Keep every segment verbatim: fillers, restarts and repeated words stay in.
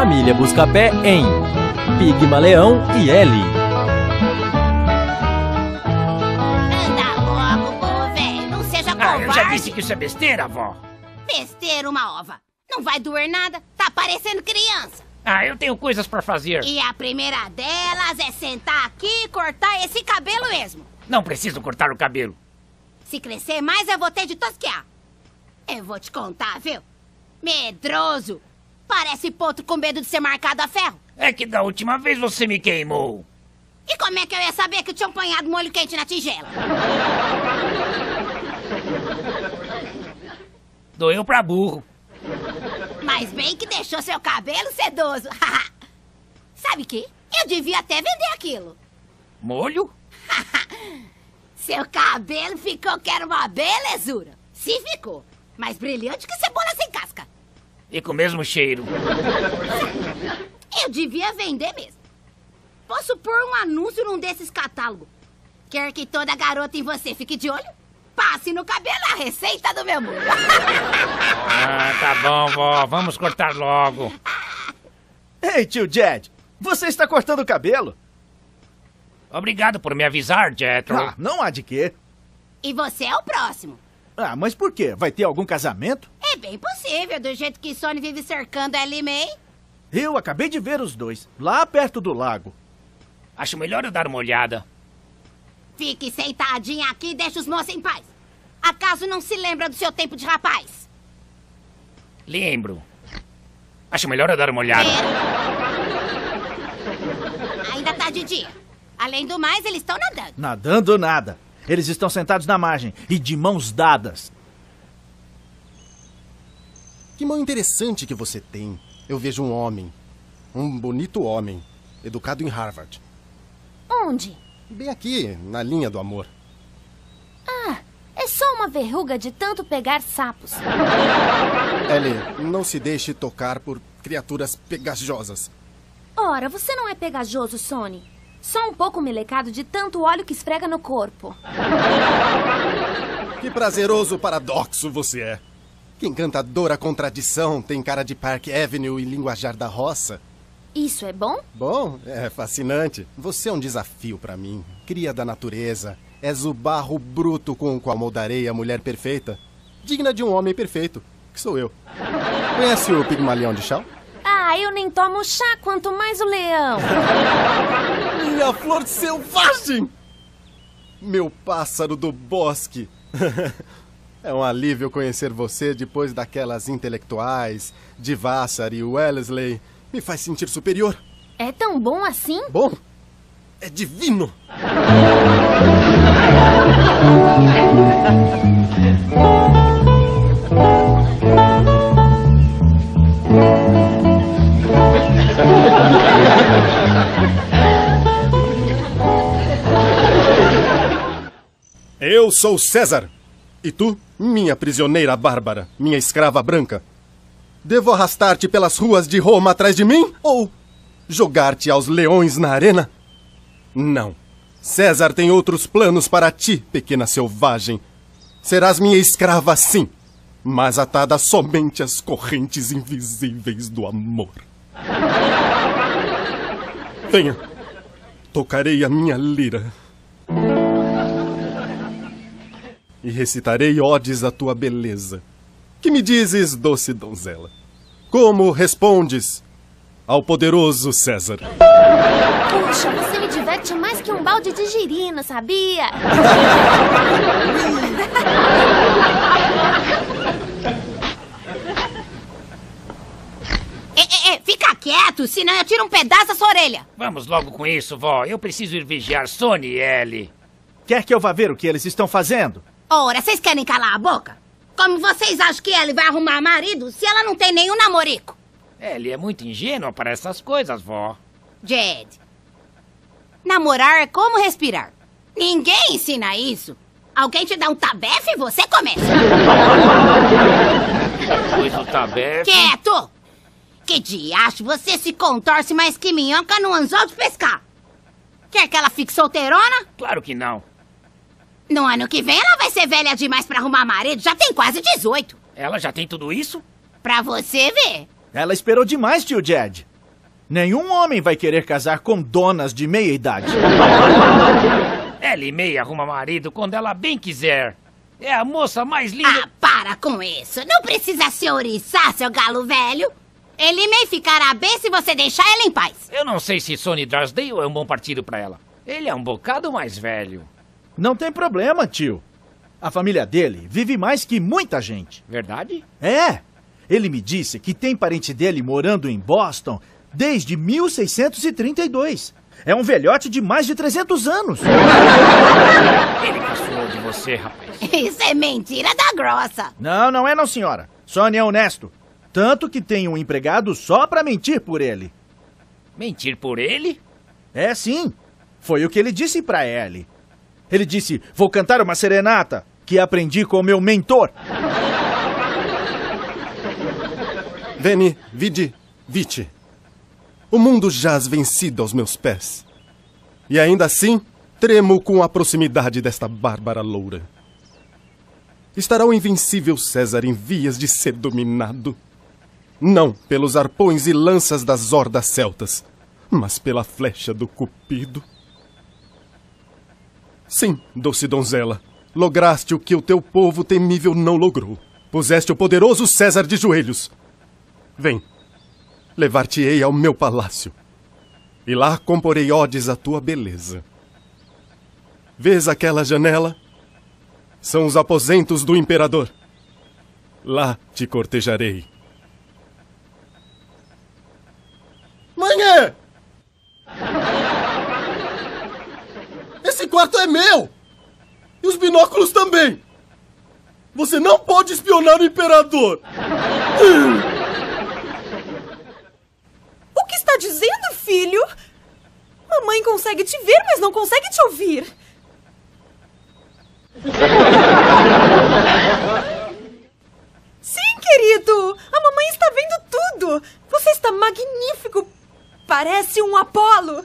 Família Buscapé em Pigmalião e Yale. Anda logo, povo velho, não seja covarde. Ah, eu já disse que isso é besteira, avó. Besteira uma ova. Não vai doer nada, tá parecendo criança. Ah, eu tenho coisas pra fazer. E a primeira delas é sentar aqui e cortar esse cabelo mesmo. Não preciso cortar o cabelo. Se crescer mais, eu vou ter de tosquear. Eu vou te contar, viu? Medroso. Parece potro com medo de ser marcado a ferro. É que da última vez você me queimou. E como é que eu ia saber que eu tinha apanhado molho quente na tigela? Doeu pra burro. Mas bem que deixou seu cabelo sedoso. Sabe que? Eu devia até vender aquilo. Molho? Seu cabelo ficou que era uma belezura. Se ficou, mais brilhante que cebola sem casca. E com o mesmo cheiro. Eu devia vender mesmo. Posso pôr um anúncio num desses catálogos. Quer que toda garota em você fique de olho? Passe no cabelo a receita do meu mundo. Ah, tá bom, vó. Vamos cortar logo. Ei, tio Jed, você está cortando o cabelo? Obrigado por me avisar, Jethro. Ah, não há de quê. E você é o próximo. Ah, mas por quê? Vai ter algum casamento? É bem possível, do jeito que Sony vive cercando a L M A. Eu acabei de ver os dois, lá perto do lago. Acho melhor eu dar uma olhada. Fique sentadinha aqui e deixe os moços em paz. Acaso não se lembra do seu tempo de rapaz? Lembro. Acho melhor eu dar uma olhada. É. Ainda tá de dia. Além do mais, eles estão nadando. Nadando nada. Eles estão sentados na margem e de mãos dadas. Que mão interessante que você tem. Eu vejo um homem, um bonito homem, educado em Harvard. Onde? Bem aqui, na linha do amor. Ah, é só uma verruga de tanto pegar sapos. Ellie, não se deixe tocar por criaturas pegajosas. Ora, você não é pegajoso, Sony. Só um pouco melecado de tanto óleo que esfrega no corpo. Que prazeroso paradoxo você é. Que encantadora contradição, tem cara de Park Avenue e linguajar da roça. Isso é bom? Bom, é fascinante. Você é um desafio pra mim. Cria da natureza. És o barro bruto com o qual moldarei a mulher perfeita. Digna de um homem perfeito, que sou eu. Conhece o Pigmalião de chá? Ah, eu nem tomo chá, quanto mais o leão. Minha flor selvagem! Meu pássaro do bosque. É um alívio conhecer você depois daquelas intelectuais de Vassar e Wellesley. Me faz sentir superior. É tão bom assim? Bom? É divino! Eu sou César. E tu, minha prisioneira bárbara, minha escrava branca. Devo arrastar-te pelas ruas de Roma atrás de mim? Ou jogar-te aos leões na arena? Não. César tem outros planos para ti, pequena selvagem. Serás minha escrava sim, mas atada somente às correntes invisíveis do amor. Venha. Tocarei a minha lira. E recitarei odes à tua beleza. Que me dizes, doce donzela? Como respondes ao poderoso César? Puxa, você me diverte mais que um balde de girino, sabia? é, é, é, fica quieto, senão eu tiro um pedaço da sua orelha. Vamos logo com isso, vó. Eu preciso ir vigiar Sony e Ellie. Quer que eu vá ver o que eles estão fazendo? Ora, vocês querem calar a boca? Como vocês acham que Ellie vai arrumar marido se ela não tem nenhum namorico? Ellie é muito ingênua para essas coisas, vó. Jed, namorar é como respirar. Ninguém ensina isso. Alguém te dá um tabefe e você começa. Pois o tabefe... Quieto! Que diacho, você se contorce mais que minhoca no anzol de pescar. Quer que ela fique solteirona? Claro que não. No ano que vem ela vai ser velha demais pra arrumar marido, já tem quase dezoito. Ela já tem tudo isso? Pra você ver. Ela esperou demais, tio Jed. Nenhum homem vai querer casar com donas de meia idade. Ela e meia arruma marido quando ela bem quiser. É a moça mais linda... Ah, para com isso. Não precisa se ouriçar, seu galo velho. Ele nem ficará bem se você deixar ela em paz. Eu não sei se Sonny Drysdale é um bom partido pra ela. Ele é um bocado mais velho. Não tem problema, tio. A família dele vive mais que muita gente. Verdade? É. Ele me disse que tem parente dele morando em Boston desde mil seiscentos e trinta e dois. É um velhote de mais de trezentos anos. Ele caçou de você, rapaz. Isso é mentira da grossa. Não, não é não, senhora. Sonny é honesto. Tanto que tem um empregado só pra mentir por ele. Mentir por ele? É, sim. Foi o que ele disse pra Ellie. Ele disse, vou cantar uma serenata que aprendi com o meu mentor. Veni, vidi, vici. O mundo jaz vencido aos meus pés. E ainda assim, tremo com a proximidade desta bárbara loura. Estará o invencível César em vias de ser dominado? Não pelos arpões e lanças das hordas celtas, mas pela flecha do Cupido. Sim, doce donzela, lograste o que o teu povo temível não logrou. Puseste o poderoso César de joelhos. Vem, levar-te-ei ao meu palácio, e lá comporei odes à tua beleza. Vês aquela janela? São os aposentos do imperador. Lá te cortejarei. Mãe! Esse quarto é meu! E os binóculos também! Você não pode espionar o imperador! O que está dizendo, filho? Mamãe consegue te ver, mas não consegue te ouvir! Sim, querido! A mamãe está vendo tudo! Você está magnífico! Parece um Apolo!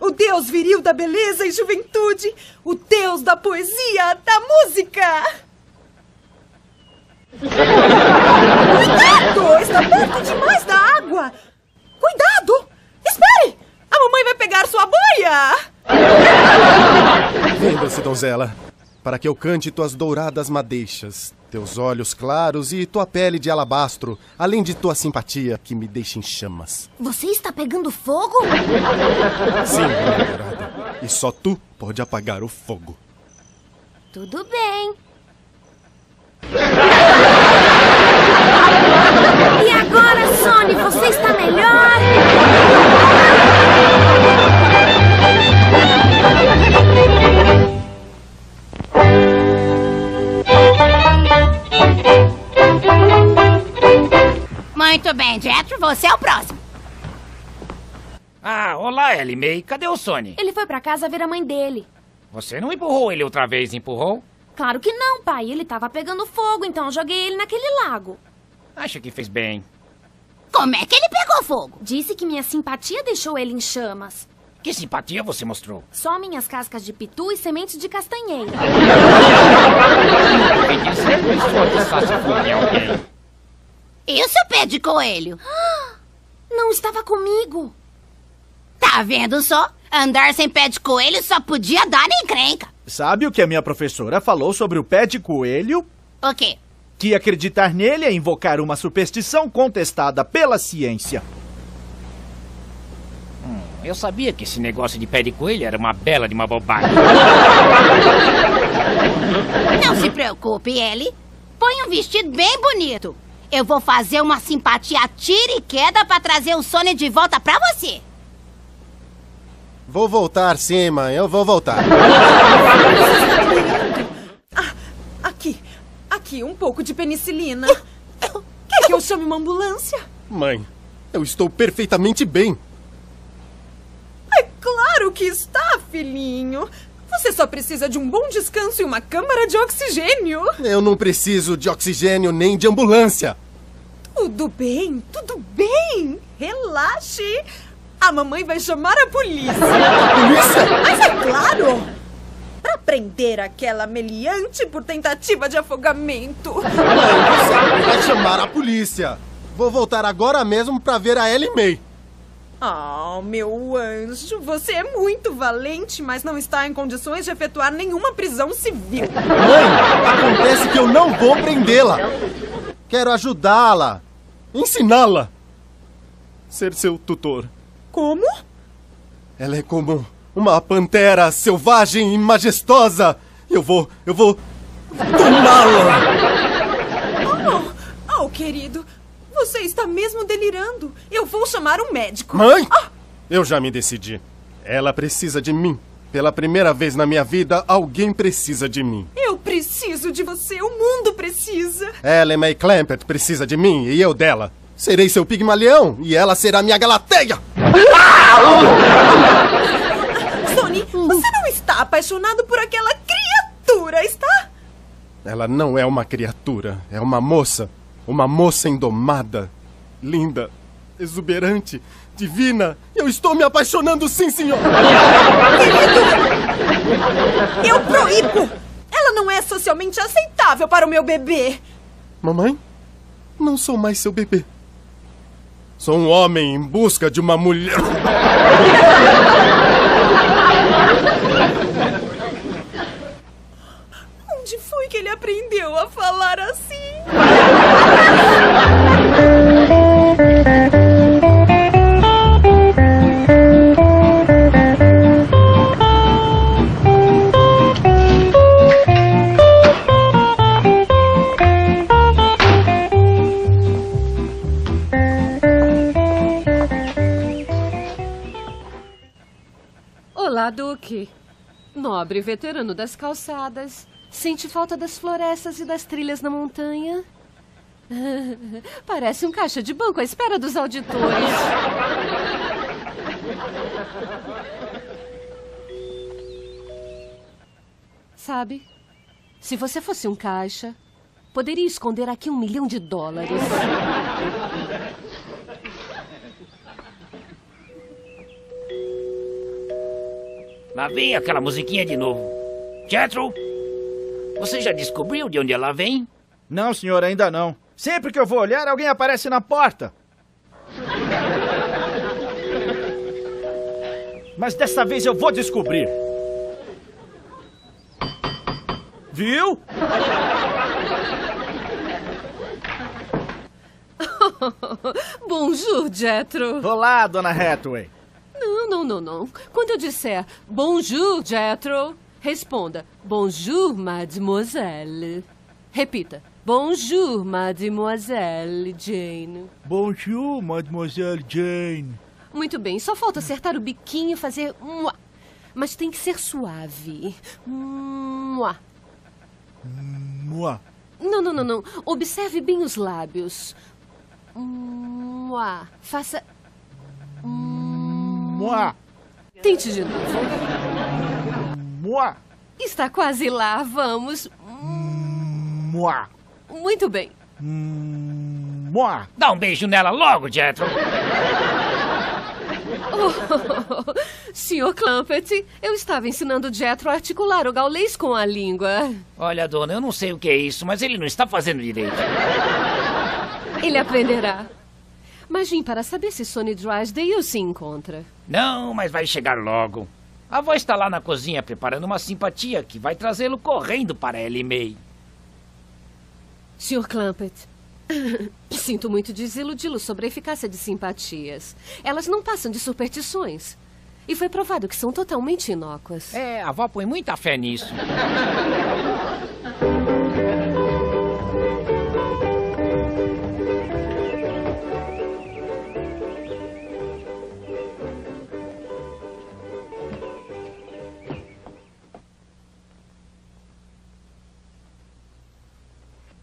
O Deus viril da beleza e juventude. O Deus da poesia, da música. Cuidado! Está perto demais da água. Cuidado! Espere! A mamãe vai pegar sua boia. Venda-se, donzela, para que eu cante tuas douradas madeixas, teus olhos claros e tua pele de alabastro, além de tua simpatia que me deixa em chamas. Você está pegando fogo? Sim, minha namorada. E só tu pode apagar o fogo. Tudo bem. E agora, Sonny, você está melhor? Muito bem, Jethro, você é o próximo. Ah, olá, Ellie Mae. Cadê o Sonny? Ele foi pra casa ver a mãe dele. Você não empurrou ele outra vez, empurrou? Claro que não, pai. Ele tava pegando fogo, então eu joguei ele naquele lago. Acho que fez bem. Como é que ele pegou fogo? Disse que minha simpatia deixou ele em chamas. Que simpatia você mostrou? Só minhas cascas de pitu e sementes de castanheira. Tem que ser alguém. E o seu pé de coelho? Não estava comigo. Tá vendo só? Andar sem pé de coelho só podia dar encrenca. Sabe o que a minha professora falou sobre o pé de coelho? O quê? Que acreditar nele é invocar uma superstição contestada pela ciência. Eu sabia que esse negócio de pé de coelho era uma bela de uma bobagem. Não se preocupe, Ellie. Põe um vestido bem bonito. Eu vou fazer uma simpatia tira e queda pra trazer o Sonny de volta pra você. Vou voltar, sim, mãe. Eu vou voltar. Ah, aqui. Aqui, um pouco de penicilina. Quer que eu chame uma ambulância? Mãe, eu estou perfeitamente bem. Claro que está, filhinho. Você só precisa de um bom descanso e uma câmara de oxigênio. Eu não preciso de oxigênio nem de ambulância. Tudo bem, tudo bem. Relaxe. A mamãe vai chamar a polícia. A polícia? Mas é claro. Pra prender aquela meliante por tentativa de afogamento. Mãe, você vai chamar a polícia. Vou voltar agora mesmo pra ver a Ellie Mae. Oh, meu anjo, você é muito valente, mas não está em condições de efetuar nenhuma prisão civil. Mãe, acontece que eu não vou prendê-la. Quero ajudá-la, ensiná-la. Ser seu tutor. Como? Ela é como uma pantera selvagem e majestosa. Eu vou, eu vou tomá-la. Oh, oh, querido... Você está mesmo delirando. Eu vou chamar um médico. Mãe! Ah! Eu já me decidi. Ela precisa de mim. Pela primeira vez na minha vida, alguém precisa de mim. Eu preciso de você. O mundo precisa. Ellen May Clampett precisa de mim e eu dela. Serei seu Pigmalião e ela será minha Galateia. Sony, você não está apaixonado por aquela criatura, está? Ela não é uma criatura. É uma moça. Uma moça indomada, linda, exuberante, divina. Eu estou me apaixonando, sim, senhor. Querido, eu proíbo. Ela não é socialmente aceitável para o meu bebê. Mamãe, não sou mais seu bebê. Sou um homem em busca de uma mulher. Onde foi que ele aprendeu a falar assim? Olá, Duque. Nobre veterano das calçadas. Sente falta das florestas e das trilhas na montanha? Parece um caixa de banco à espera dos auditores. Sabe, se você fosse um caixa, poderia esconder aqui um milhão de dólares. Lá vem aquela musiquinha de novo. Jethro! Você já descobriu de onde ela vem? Não, senhor, ainda não. Sempre que eu vou olhar, alguém aparece na porta. Mas dessa vez eu vou descobrir. Viu? Bonjour, Jethro. Olá, dona Hathaway. Não, não, não, não. Quando eu disser bonjour, Jethro... Responda, bonjour, mademoiselle. Repita, bonjour, mademoiselle Jane. Bonjour, mademoiselle Jane. Muito bem, só falta acertar o biquinho e fazer mua. Mas tem que ser suave. Mua. Mua. Não, não, não, não. Observe bem os lábios. Mua. Faça... Mua. Tente de novo. Mua. Está quase lá, vamos. Mua. Muito bem. Mua. Dá um beijo nela logo, Jethro. Oh, oh, oh. senhor Clampett, eu estava ensinando Jethro a articular o gaulês com a língua. Olha, dona, eu não sei o que é isso, mas ele não está fazendo direito. Ele aprenderá. Mas vim para saber se Sonny Drysdale se encontra. Não, mas vai chegar logo. A avó está lá na cozinha preparando uma simpatia que vai trazê-lo correndo para Ellie Mae. senhor Clampett, sinto muito desiludi-lo sobre a eficácia de simpatias. Elas não passam de superstições. E foi provado que são totalmente inócuas. É, a avó põe muita fé nisso.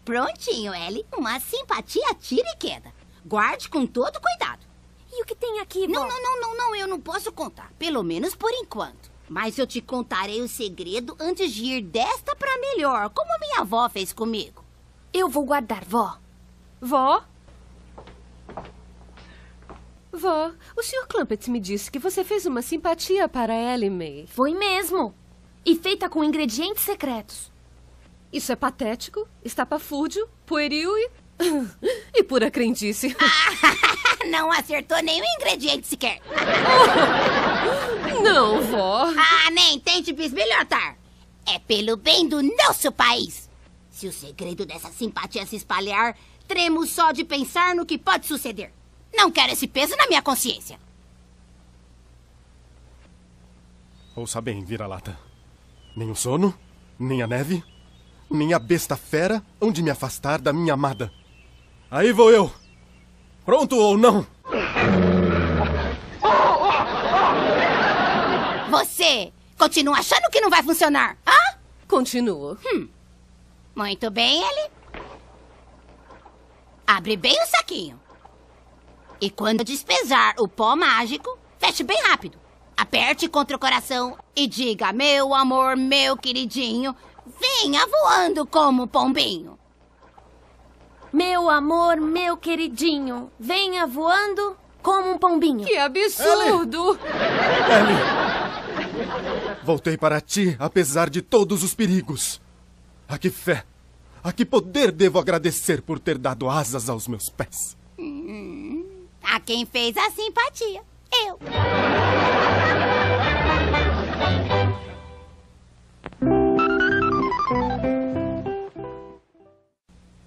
Prontinho, Ellie. Uma simpatia tira e queda. Guarde com todo cuidado. E o que tem aqui, vó? Não, não, não, não, não. Eu não posso contar. Pelo menos por enquanto. Mas eu te contarei o segredo antes de ir desta pra melhor, como a minha avó fez comigo. Eu vou guardar, vó. Vó? Vó, o senhor Clampett me disse que você fez uma simpatia para Ellie Mae. Foi mesmo. E feita com ingredientes secretos. Isso é patético, estapafúrdio, pueril e E pura crendice. Não acertou nenhum ingrediente sequer. Não, vó. Ah, nem tente bisbilhotar. É pelo bem do nosso país. Se o segredo dessa simpatia se espalhar, tremo só de pensar no que pode suceder. Não quero esse peso na minha consciência. Ouça bem, vira-lata. Nem o sono, nem a neve, nem a besta fera hão de me afastar da minha amada. Aí vou eu. Pronto ou não? Você continua achando que não vai funcionar, hã? Continuo. Hum. Muito bem, ele. Abre bem o saquinho. E quando despesar o pó mágico, feche bem rápido. Aperte contra o coração e diga: meu amor, meu queridinho, venha voando como pombinho. Meu amor, meu queridinho, venha voando como um pombinho. Que absurdo! Ellie. Ellie. Voltei para ti, apesar de todos os perigos. A que fé, a que poder devo agradecer por ter dado asas aos meus pés? Hum, a quem fez a simpatia? Eu.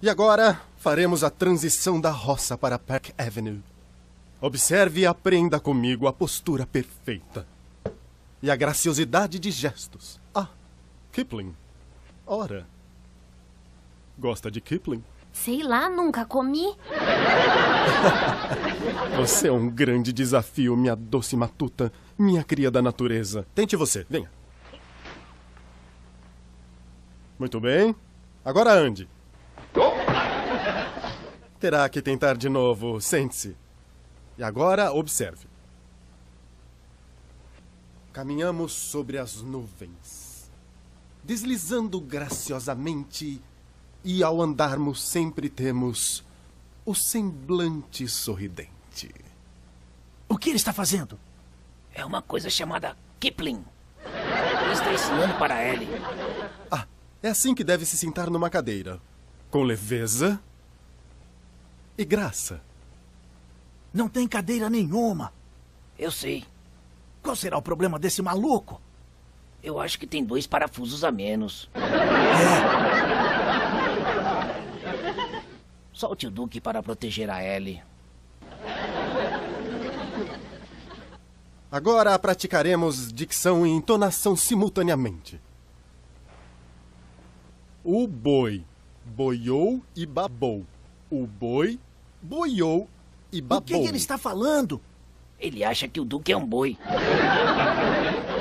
E agora faremos a transição da roça para Park Avenue. Observe e aprenda comigo a postura perfeita. E a graciosidade de gestos. Ah, Kipling. Ora. Gosta de Kipling? Sei lá, nunca comi. Você é um grande desafio, minha doce matuta, minha cria da natureza. Tente você, venha. Muito bem. Agora ande. Terá que tentar de novo. Sente-se. E agora, observe. Caminhamos sobre as nuvens, deslizando graciosamente, e ao andarmos sempre temos o semblante sorridente. O que ele está fazendo? É uma coisa chamada Kipling. Ele está ensinando para ele. Ah, é assim que deve se sentar numa cadeira. Com leveza e graça. Não tem cadeira nenhuma. Eu sei. Qual será o problema desse maluco? Eu acho que tem dois parafusos a menos. É. Solte o Duque para proteger a Ellie. Agora praticaremos dicção e entonação simultaneamente. O boi boiou e babou. O boi boiou e babou. O que ele está falando? Ele acha que o Duque é um boi.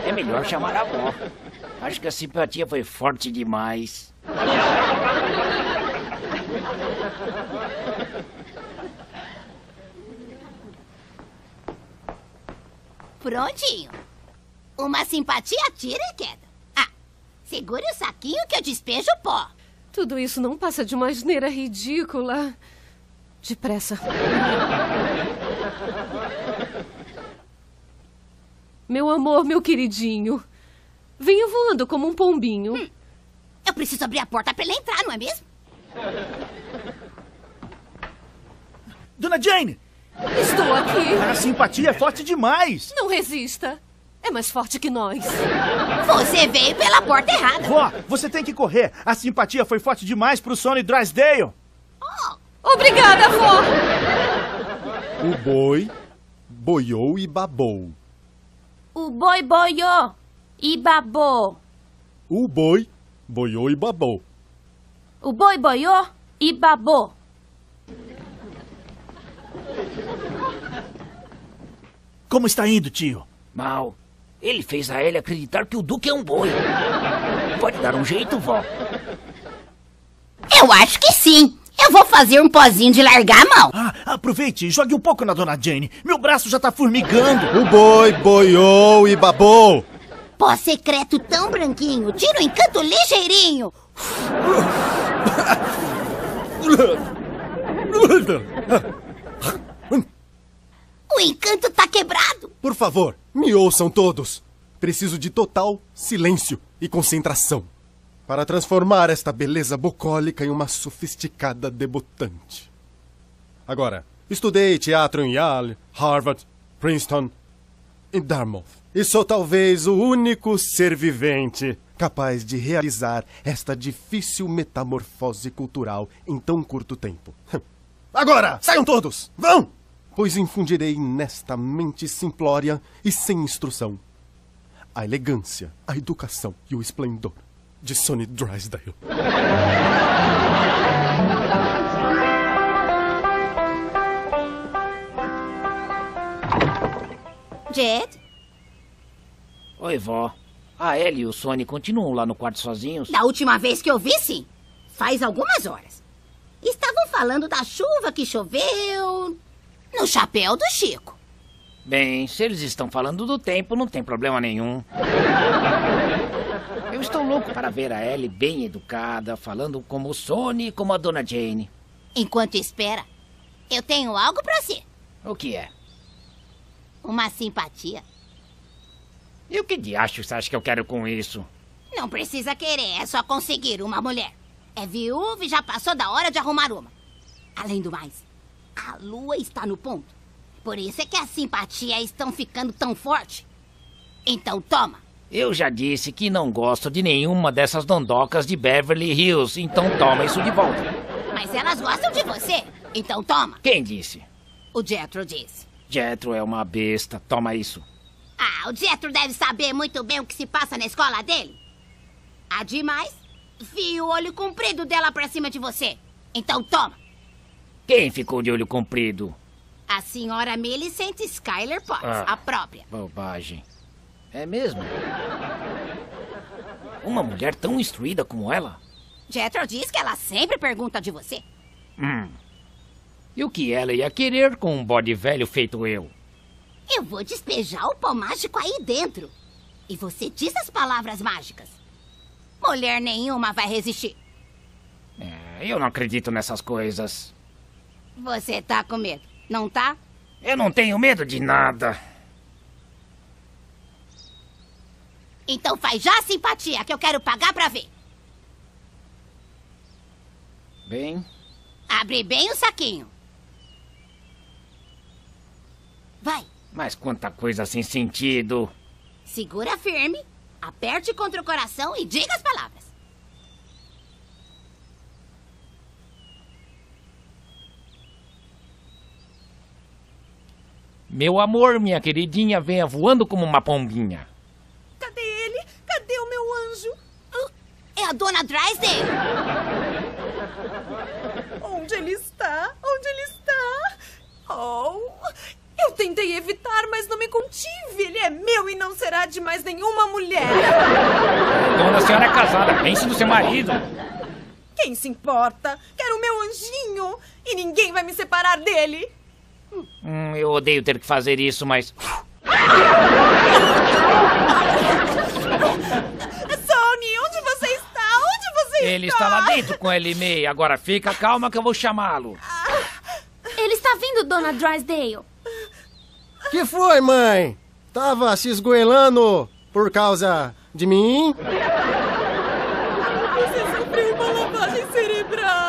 É melhor chamar a avó. Acho que a simpatia foi forte demais. Prontinho. Uma simpatia tira e queda. Ah, segure o saquinho que eu despejo o pó. Tudo isso não passa de uma asneira ridícula. Depressa. Meu amor, meu queridinho, venha voando como um pombinho. Hum. Eu preciso abrir a porta para ele entrar, não é mesmo? Dona Jane! Estou aqui. A simpatia é forte demais. Não resista. É mais forte que nós. Você veio pela porta errada. Vó, você tem que correr. A simpatia foi forte demais pro Sonny Drysdale. Oh. Obrigada, vó. O boi boiou e babou. O boi boiou e babou. O boi boiou e babou. O boi boiou e babou. Como está indo, tio? Mal. Ele fez a Ellie acreditar que o Duque é um boi. Pode dar um jeito, vó? Eu acho que sim. Eu vou fazer um pozinho de largar a mão. Ah, aproveite e jogue um pouco na Dona Jane. Meu braço já tá formigando. O boi boiou e babou. Pó secreto tão branquinho. Tira o encanto ligeirinho. O encanto tá quebrado. Por favor, me ouçam todos. Preciso de total silêncio e concentração para transformar esta beleza bucólica em uma sofisticada debutante. Agora, estudei teatro em Yale, Harvard, Princeton e Dartmouth. E sou talvez o único ser vivente capaz de realizar esta difícil metamorfose cultural em tão curto tempo. Agora, saiam todos! Vão! Pois infundirei nesta mente simplória e sem instrução a elegância, a educação e o esplendor de Sonny Drysdale. Jed? Oi, vó. A Ellie e o Sonny continuam lá no quarto sozinhos? Da última vez que eu vi, sim. Faz algumas horas. Estavam falando da chuva que choveu no chapéu do Chico. Bem, se eles estão falando do tempo, não tem problema nenhum. Eu estou louco para ver a Ellie bem educada, falando como o Sonny e como a Dona Jane. Enquanto espera, eu tenho algo para si. O que é? Uma simpatia. E o que diacho você acha que eu quero com isso? Não precisa querer, é só conseguir uma mulher. É viúva e já passou da hora de arrumar uma. Além do mais, a lua está no ponto. Por isso é que as simpatias estão ficando tão fortes. Então toma. Eu já disse que não gosto de nenhuma dessas dondocas de Beverly Hills, então toma isso de volta. Mas elas gostam de você, então toma. Quem disse? O Jethro disse. Jethro é uma besta, toma isso. Ah, o Jethro deve saber muito bem o que se passa na escola dele. Ademais, vi o olho comprido dela pra cima de você, então toma. Quem ficou de olho comprido? A senhora Millicent Schuyler Potts, ah, a própria. Bobagem. É mesmo? Uma mulher tão instruída como ela? Jethro diz que ela sempre pergunta de você. Hum. E o que ela ia querer com um bode velho feito eu? Eu vou despejar o pó mágico aí dentro. E você diz as palavras mágicas. Mulher nenhuma vai resistir. É, eu não acredito nessas coisas. Você tá com medo, não tá? Eu não tenho medo de nada. Então faz já a simpatia que eu quero pagar pra ver. Bem... Abre bem o saquinho. Vai. Mas quanta coisa sem sentido. Segura firme, aperte contra o coração e diga as palavras. Meu amor, minha queridinha, venha voando como uma pombinha. Cadê ele? Cadê o meu anjo? É a Dona Drysdale. Onde ele está? Onde ele está? Oh... Eu tentei evitar, mas não me contive. Ele é meu e não será de mais nenhuma mulher. Dona, a senhora é casada. Pense no seu marido. Quem se importa? Quero o meu anjinho. E ninguém vai me separar dele. Hum, eu odeio ter que fazer isso, mas... Sonny, onde você está? Onde você ele está? Ele está lá dentro com ele e meia. Agora fica calma que eu vou chamá-lo. Ele está vindo, Dona Drysdale. Que foi, mãe? Tava se esgoelando por causa de mim? Você sofreu uma lavagem cerebral.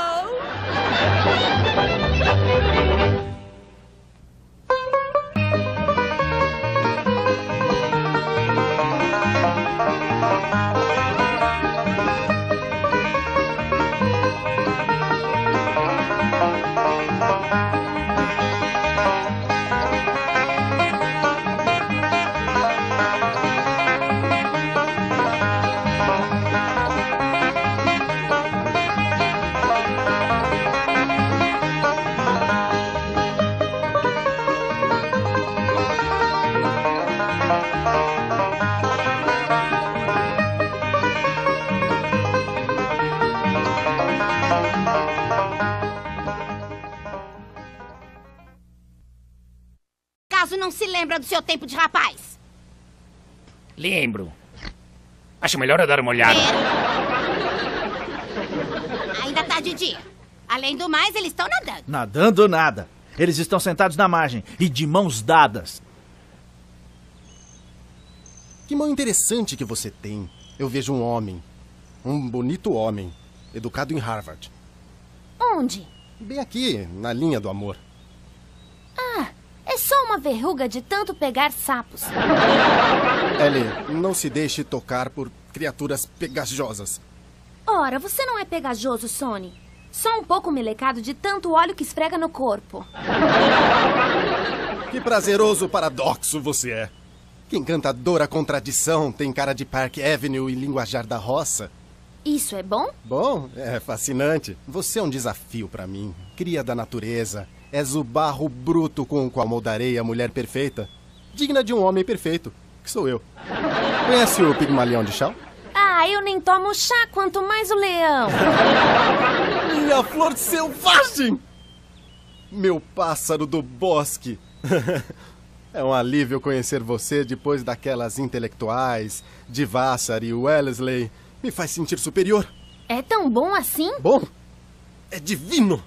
Não se lembra do seu tempo de rapaz? Lembro. Acho melhor eu dar uma olhada. É. Ainda tá de dia. Além do mais, eles estão nadando. Nadando nada. Eles estão sentados na margem e de mãos dadas. Que mão interessante que você tem. Eu vejo um homem. Um bonito homem, educado em Harvard. Onde? Bem aqui, na linha do amor. Ah, é só uma verruga de tanto pegar sapos. Ellie, não se deixe tocar por criaturas pegajosas. Ora, você não é pegajoso, Sonny. Só um pouco melecado de tanto óleo que esfrega no corpo. Que prazeroso paradoxo você é. Que encantadora contradição, tem cara de Park Avenue e linguajar da roça. Isso é bom? Bom, é fascinante. Você é um desafio pra mim. Cria da natureza. És o barro bruto com o qual moldarei a mulher perfeita. Digna de um homem perfeito, que sou eu. Conhece o Pigmalião de chá? Ah, eu nem tomo chá, quanto mais o leão. Minha flor selvagem! Meu pássaro do bosque. É um alívio conhecer você depois daquelas intelectuais de Vassar e Wellesley. Me faz sentir superior. É tão bom assim? Bom? É divino!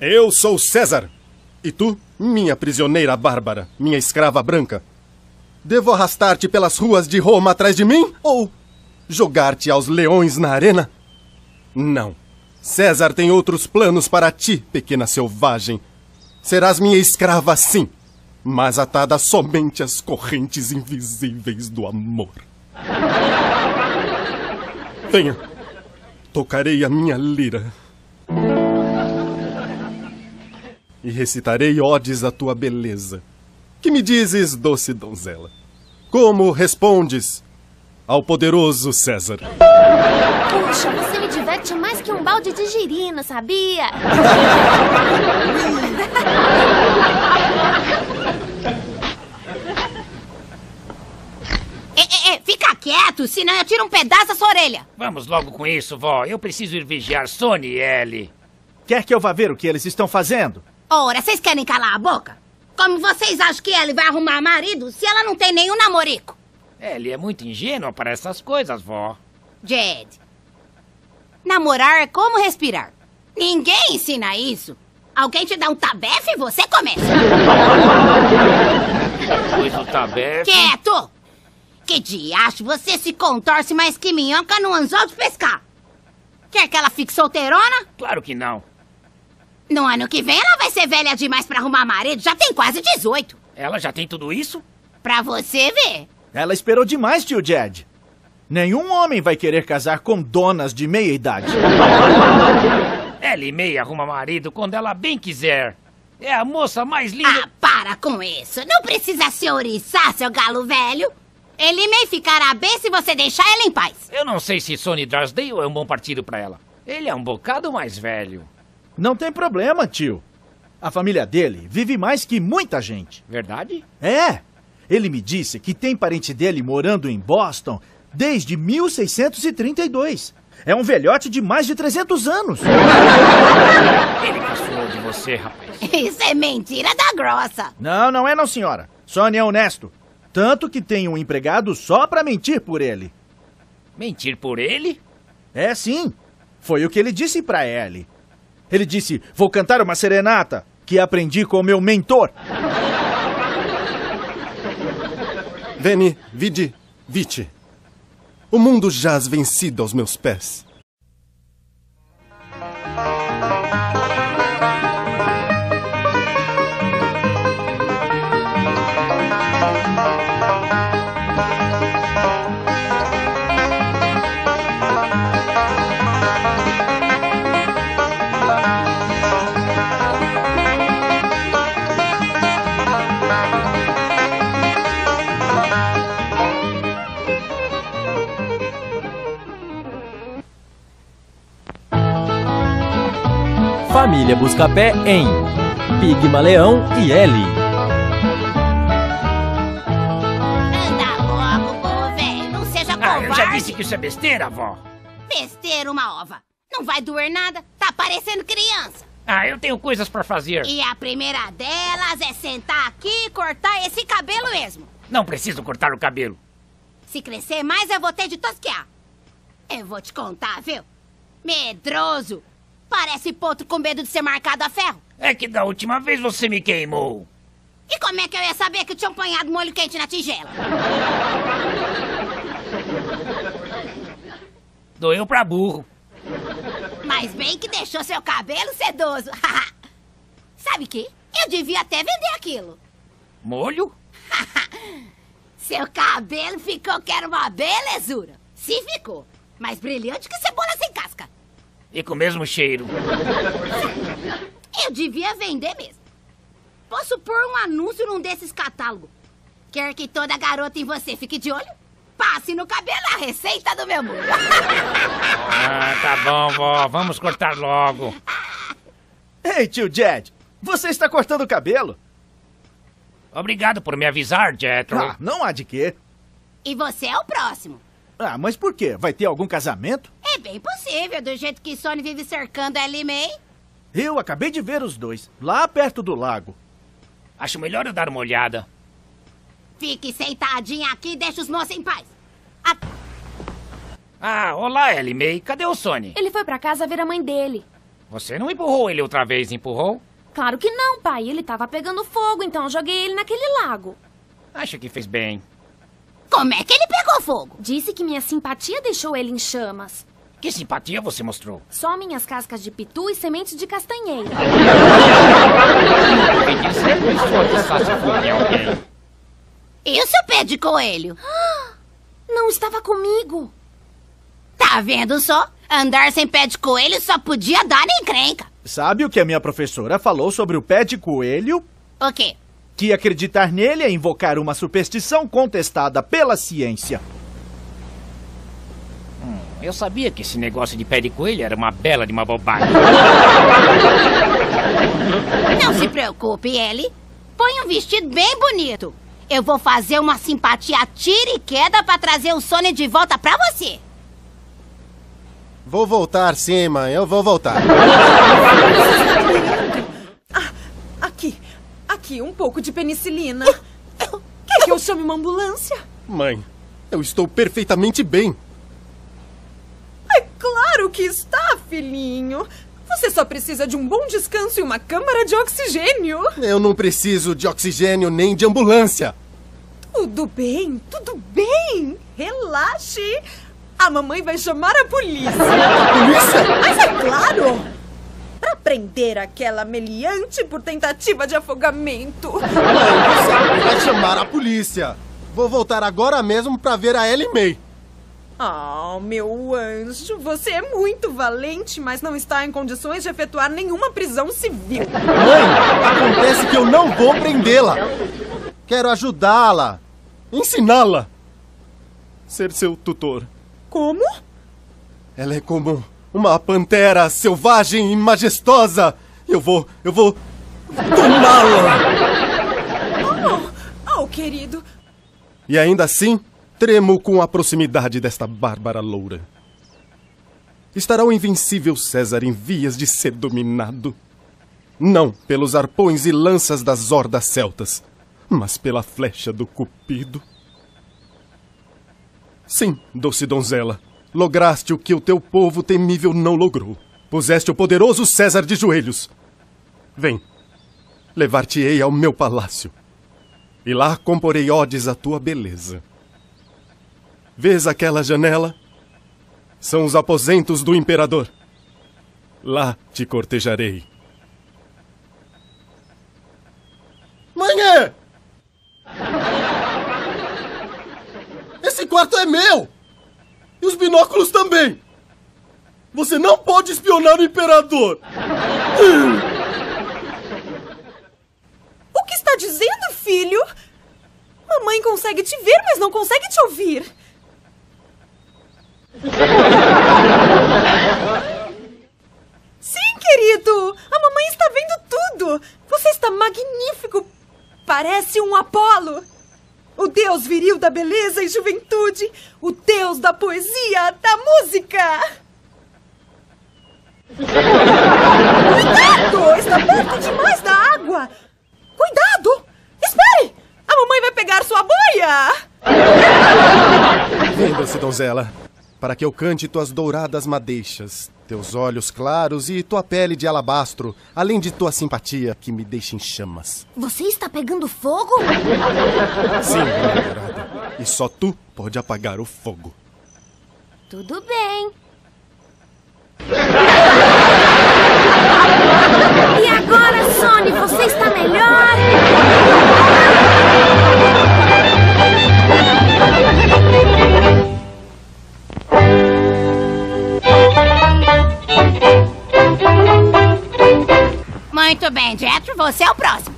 Eu sou César. E tu, minha prisioneira bárbara, minha escrava branca. Devo arrastar-te pelas ruas de Roma atrás de mim? Ou jogar-te aos leões na arena? Não. César tem outros planos para ti, pequena selvagem. Serás minha escrava, sim, mas atada somente às correntes invisíveis do amor. Venha. Tocarei a minha lira. E recitarei odes à tua beleza. Que me dizes, doce donzela? Como respondes ao poderoso César? Puxa, você me diverte mais que um balde de girino, sabia? é, é, é, fica quieto, senão eu tiro um pedaço da sua orelha. Vamos logo com isso, vó. Eu preciso ir vigiar Sonny e Ellie. Quer que eu vá ver o que eles estão fazendo? Ora, vocês querem calar a boca? Como vocês acham que Ellie vai arrumar marido se ela não tem nenhum namorico? Ellie é muito ingênua para essas coisas, vó. Jed, namorar é como respirar. Ninguém ensina isso. Alguém te dá um tabefe e você começa. Pois o tabefe... Quieto! Que diacho, você se contorce mais que minhoca no anzol de pescar. Quer que ela fique solteirona? Claro que não. No ano que vem ela vai ser velha demais pra arrumar marido. Já tem quase dezoito. Ela já tem tudo isso? Pra você ver. Ela esperou demais, tio Jed. Nenhum homem vai querer casar com donas de meia idade. Ela e meia arruma marido quando ela bem quiser. É a moça mais linda... Ah, para com isso. Não precisa se ouriçar, seu galo velho. Ela e meia ficará bem se você deixar ela em paz. Eu não sei se Sonny Drysdale é um bom partido pra ela. Ele é um bocado mais velho. Não tem problema, tio. A família dele vive mais que muita gente. Verdade? É. Ele me disse que tem parente dele morando em Boston desde mil seiscentos e trinta e dois. É um velhote de mais de trezentos anos. Ele caçou de você, rapaz. Isso é mentira da grossa. Não, não é não, senhora. Sonny é honesto. Tanto que tem um empregado só pra mentir por ele. Mentir por ele? É, sim. Foi o que ele disse pra Ellie. Ele disse, vou cantar uma serenata, que aprendi com o meu mentor. Veni, vidi, vici. O mundo jaz vencido aos meus pés. Família Buscapé em Pigmalião e Ellie. Anda logo, bom velho, não seja covarde. Ah, eu já disse que isso é besteira, vó. Besteira uma ova. Não vai doer nada, tá parecendo criança. Ah, eu tenho coisas pra fazer. E a primeira delas é sentar aqui e cortar esse cabelo mesmo. Não preciso cortar o cabelo. Se crescer mais, eu vou ter de tosquear. Eu vou te contar, viu? Medroso. Parece potro com medo de ser marcado a ferro. É que da última vez você me queimou. E como é que eu ia saber que eu tinha apanhado molho quente na tigela? Doeu pra burro. Mas bem que deixou seu cabelo sedoso. Sabe que? Eu devia até vender aquilo. Molho? Seu cabelo ficou que era uma belezura. Se ficou, mais brilhante que cebola sem casca. E com o mesmo cheiro. Eu devia vender mesmo. Posso pôr um anúncio num desses catálogos. Quer que toda garota em você fique de olho? Passe no cabelo a receita do meu molho. Ah, tá bom, vó. Vamos cortar logo. Ei, tio Jed, você está cortando o cabelo? Obrigado por me avisar, Jethro. Ah, não há de quê. E você é o próximo. Ah, mas por quê? Vai ter algum casamento? É bem possível, do jeito que Sony vive cercando a L M A. Eu acabei de ver os dois, lá perto do lago. Acho melhor eu dar uma olhada. Fique sentadinha aqui e deixa os moços em paz. A... Ah, olá, L M A. Cadê o Sony? Ele foi pra casa ver a mãe dele. Você não empurrou ele outra vez, empurrou? Claro que não, pai. Ele tava pegando fogo, então eu joguei ele naquele lago. Acho que fez bem. Como é que ele pegou fogo? Disse que minha simpatia deixou ele em chamas. Que simpatia você mostrou? Só minhas cascas de pitu e sementes de castanheira. E o seu pé de coelho? Não estava comigo. Tá vendo só? Andar sem pé de coelho só podia dar em encrenca. Sabe o que a minha professora falou sobre o pé de coelho? O quê? Que acreditar nele é invocar uma superstição contestada pela ciência. Hum, eu sabia que esse negócio de pé de coelho era uma bela de uma bobagem. Não se preocupe, Ellie. Põe um vestido bem bonito. Eu vou fazer uma simpatia tira e queda pra trazer o Sony de volta pra você. Vou voltar, sim, mãe. Eu vou voltar. Ah, aqui. Aqui, um pouco de penicilina. Quer que eu chame uma ambulância? Mãe, eu estou perfeitamente bem. É claro que está, filhinho. Você só precisa de um bom descanso e uma câmara de oxigênio. Eu não preciso de oxigênio nem de ambulância. Tudo bem, tudo bem. Relaxe. A mamãe vai chamar a polícia. A polícia? Mas é claro! Pra prender aquela meliante por tentativa de afogamento. Mãe, você vai chamar a polícia. Vou voltar agora mesmo pra ver a Ellie Mae. Oh, meu anjo, você é muito valente, mas não está em condições de efetuar nenhuma prisão civil. Mãe, acontece que eu não vou prendê-la. Quero ajudá-la, ensiná-la. Ser seu tutor. Como? Ela é como uma pantera selvagem e majestosa. Eu vou, eu vou tomá-la. Oh, oh, querido. E ainda assim, tremo com a proximidade desta bárbara loura. Estará o invencível César em vias de ser dominado. Não pelos arpões e lanças das hordas celtas, mas pela flecha do Cupido. Sim, doce donzela, lograste o que o teu povo temível não logrou. Puseste o poderoso César de joelhos. Vem, levar-te-ei ao meu palácio, e lá comporei odes à tua beleza. Vês aquela janela? São os aposentos do imperador. Lá te cortejarei. Mãe! Esse quarto é meu! E os binóculos também! Você não pode espionar o imperador! O que está dizendo, filho? Mamãe consegue te ver, mas não consegue te ouvir! Sim, querido! A mamãe está vendo tudo! Você está magnífico! Parece um Apolo! O Deus viril da beleza e juventude, o Deus da poesia, da música. Cuidado! Está perto demais da água. Cuidado! Espere! A mamãe vai pegar sua boia. doce donzela, para que eu cante tuas douradas madeixas, teus olhos claros e tua pele de alabastro, além de tua simpatia que me deixa em chamas. Você está pegando fogo? Sim, minha dourada. E só tu pode apagar o fogo. Tudo bem. E agora, Sony, você está melhor? Muito bem, Jethro, você é o próximo.